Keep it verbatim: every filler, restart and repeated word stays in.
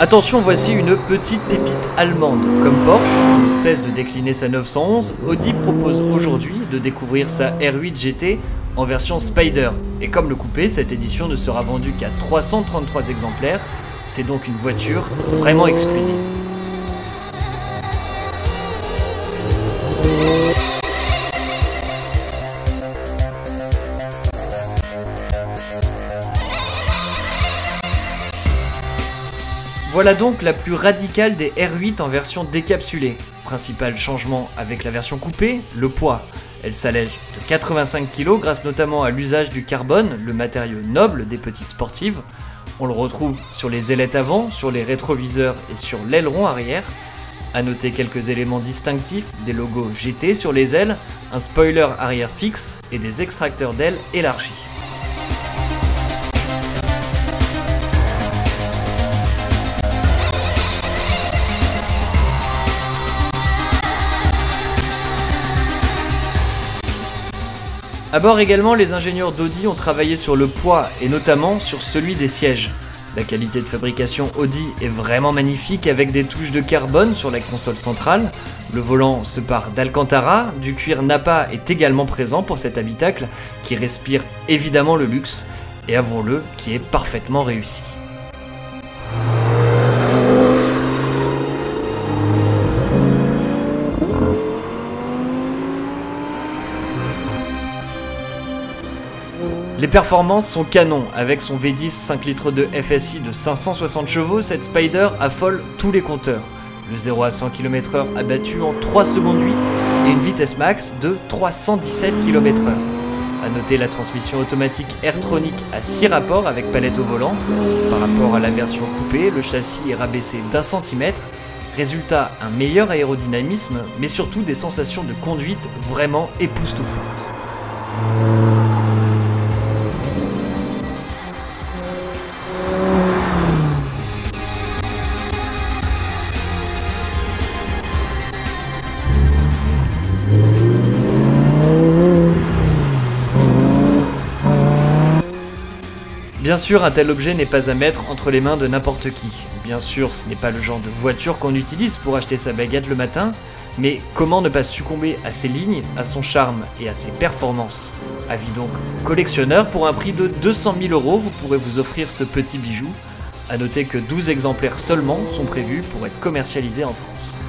Attention, voici une petite pépite allemande. Comme Porsche, qui ne cesse de décliner sa neuf cent onze, Audi propose aujourd'hui de découvrir sa R huit G T en version Spyder. Et comme le coupé, cette édition ne sera vendue qu'à trois cent trente-trois exemplaires. C'est donc une voiture vraiment exclusive. Voilà donc la plus radicale des R huit en version décapsulée. Principal changement avec la version coupée, le poids. Elle s'allège de quatre-vingt-cinq kilos grâce notamment à l'usage du carbone, le matériau noble des petites sportives. On le retrouve sur les ailettes avant, sur les rétroviseurs et sur l'aileron arrière. A noter quelques éléments distinctifs, des logos G T sur les ailes, un spoiler arrière fixe et des extracteurs d'ailes élargis. A bord également, les ingénieurs d'Audi ont travaillé sur le poids et notamment sur celui des sièges. La qualité de fabrication Audi est vraiment magnifique avec des touches de carbone sur la console centrale. Le volant se pare d'Alcantara, du cuir Nappa est également présent pour cet habitacle qui respire évidemment le luxe et avouons-le qui est parfaitement réussi. Les performances sont canon, avec son V dix cinq litres de F S I de cinq cent soixante chevaux, cette Spyder affole tous les compteurs. Le zéro à cent kilomètres heure abattu en trois secondes huit et une vitesse max de trois cent dix-sept kilomètres heure. A noter la transmission automatique Airtronic à six rapports avec palette au volant. Par rapport à la version coupée, le châssis est rabaissé d'un centimètre. Résultat, un meilleur aérodynamisme, mais surtout des sensations de conduite vraiment époustouflantes. Bien sûr, un tel objet n'est pas à mettre entre les mains de n'importe qui. Bien sûr, ce n'est pas le genre de voiture qu'on utilise pour acheter sa baguette le matin, mais comment ne pas succomber à ses lignes, à son charme et à ses performances? Avis donc collectionneur, pour un prix de deux cent mille euros, vous pourrez vous offrir ce petit bijou. A noter que douze exemplaires seulement sont prévus pour être commercialisés en France.